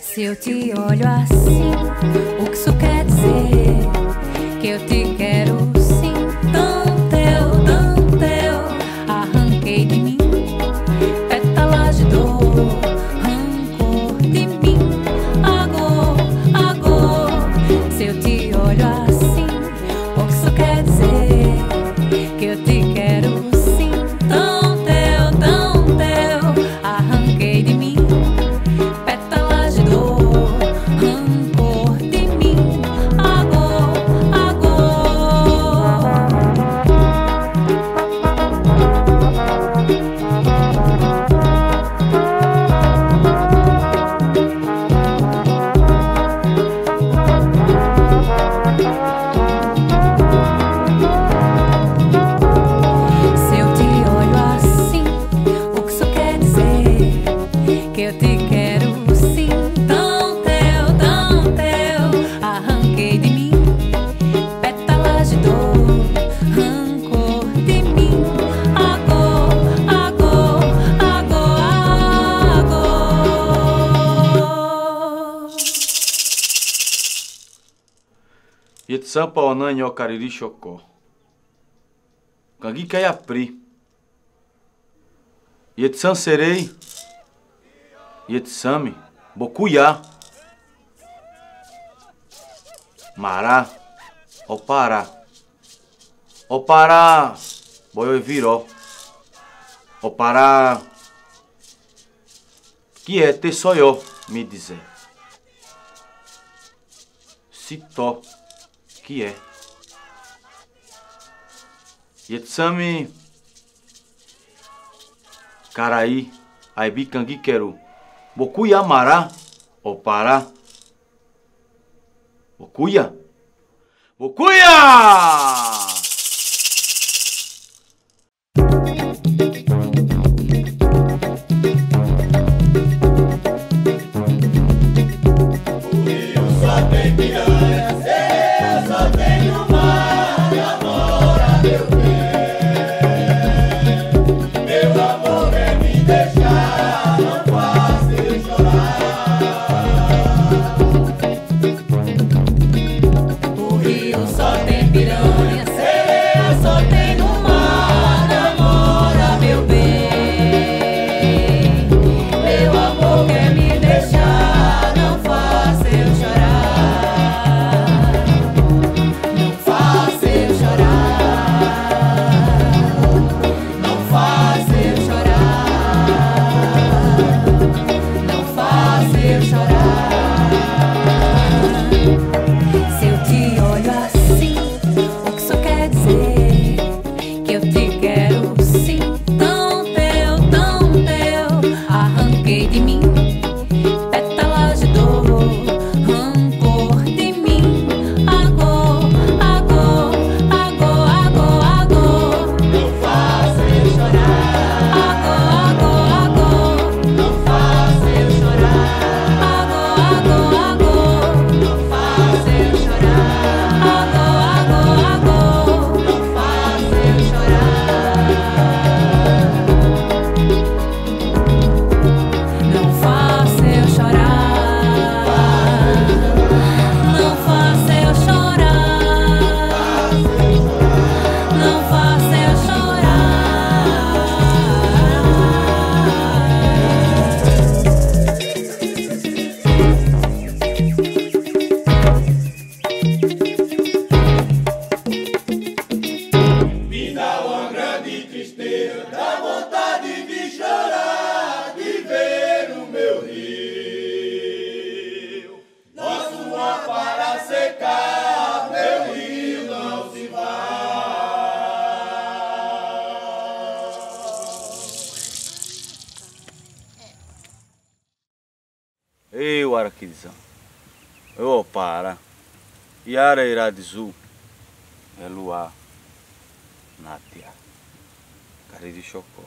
Se eu te olho assim, o que isso quer dizer? Que eu te quero sim, tão teu, arranquei de mim, pétalas de dor, rancor de mim, agô. Se eu te olho assim, o que isso quer dizer? Que eu te quero sim, tão teu, arranquei de mim. Sampa onanho Kariri-Xocó. Kangi kaiapri. Yetsan Serei. Yetsami. Bokuya. Mará. Opará. Boioi viró. Opará. Que é te soió, me dizer. Sitó. Que é? Yetsami Kara, Ibikangi quero. Bokuya Mará, Opará. Bokuya! Eu, Araquidzão, eu, Opará, e Arairadizu, é Luá Nátiá, Kariri-Xocó.